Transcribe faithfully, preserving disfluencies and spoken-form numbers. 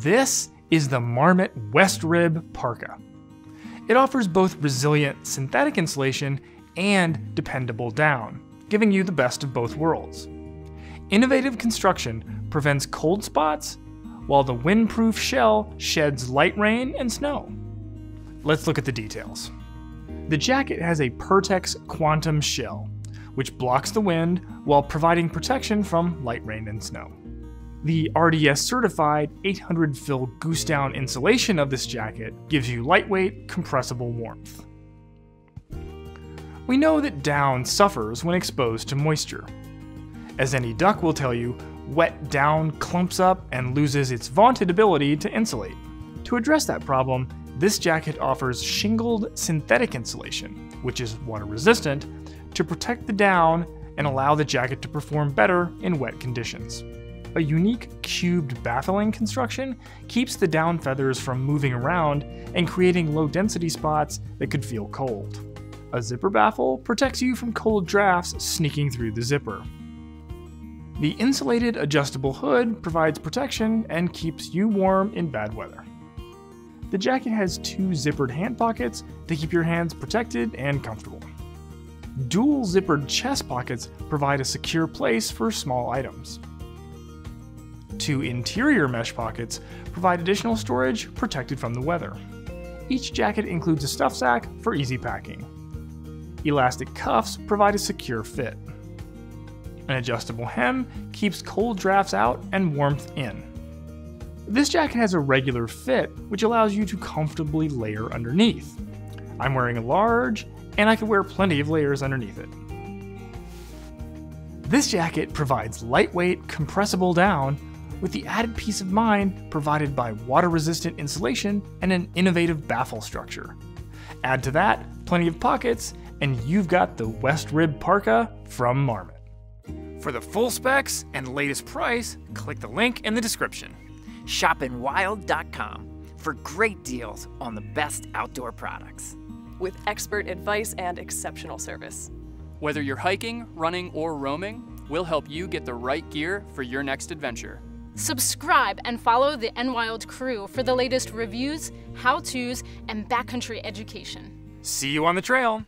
This is the Marmot West Rib Parka. It offers both resilient synthetic insulation and dependable down, giving you the best of both worlds. Innovative construction prevents cold spots, while the windproof shell sheds light rain and snow. Let's look at the details. The jacket has a Pertex Quantum shell, which blocks the wind while providing protection from light rain and snow. The R D S certified eight hundred fill goose down insulation of this jacket gives you lightweight, compressible warmth. We know that down suffers when exposed to moisture. As any duck will tell you, wet down clumps up and loses its vaunted ability to insulate. To address that problem, this jacket offers shingled synthetic insulation, which is water resistant, to protect the down and allow the jacket to perform better in wet conditions. A unique cubed baffling construction keeps the down feathers from moving around and creating low density spots that could feel cold. A zipper baffle protects you from cold drafts sneaking through the zipper. The insulated adjustable hood provides protection and keeps you warm in bad weather. The jacket has two zippered hand pockets to keep your hands protected and comfortable. Dual zippered chest pockets provide a secure place for small items. Two interior mesh pockets provide additional storage protected from the weather. Each jacket includes a stuff sack for easy packing. Elastic cuffs provide a secure fit. An adjustable hem keeps cold drafts out and warmth in. This jacket has a regular fit, which allows you to comfortably layer underneath. I'm wearing a large, and I can wear plenty of layers underneath it. This jacket provides lightweight, compressible down with the added peace of mind provided by water-resistant insulation and an innovative baffle structure. Add to that plenty of pockets, and you've got the West Rib Parka from Marmot. For the full specs and latest price, click the link in the description. Shop in Wild dot com for great deals on the best outdoor products, with expert advice and exceptional service. Whether you're hiking, running, or roaming, we'll help you get the right gear for your next adventure. Subscribe and follow the Enwild crew for the latest reviews, how-tos, and backcountry education. See you on the trail.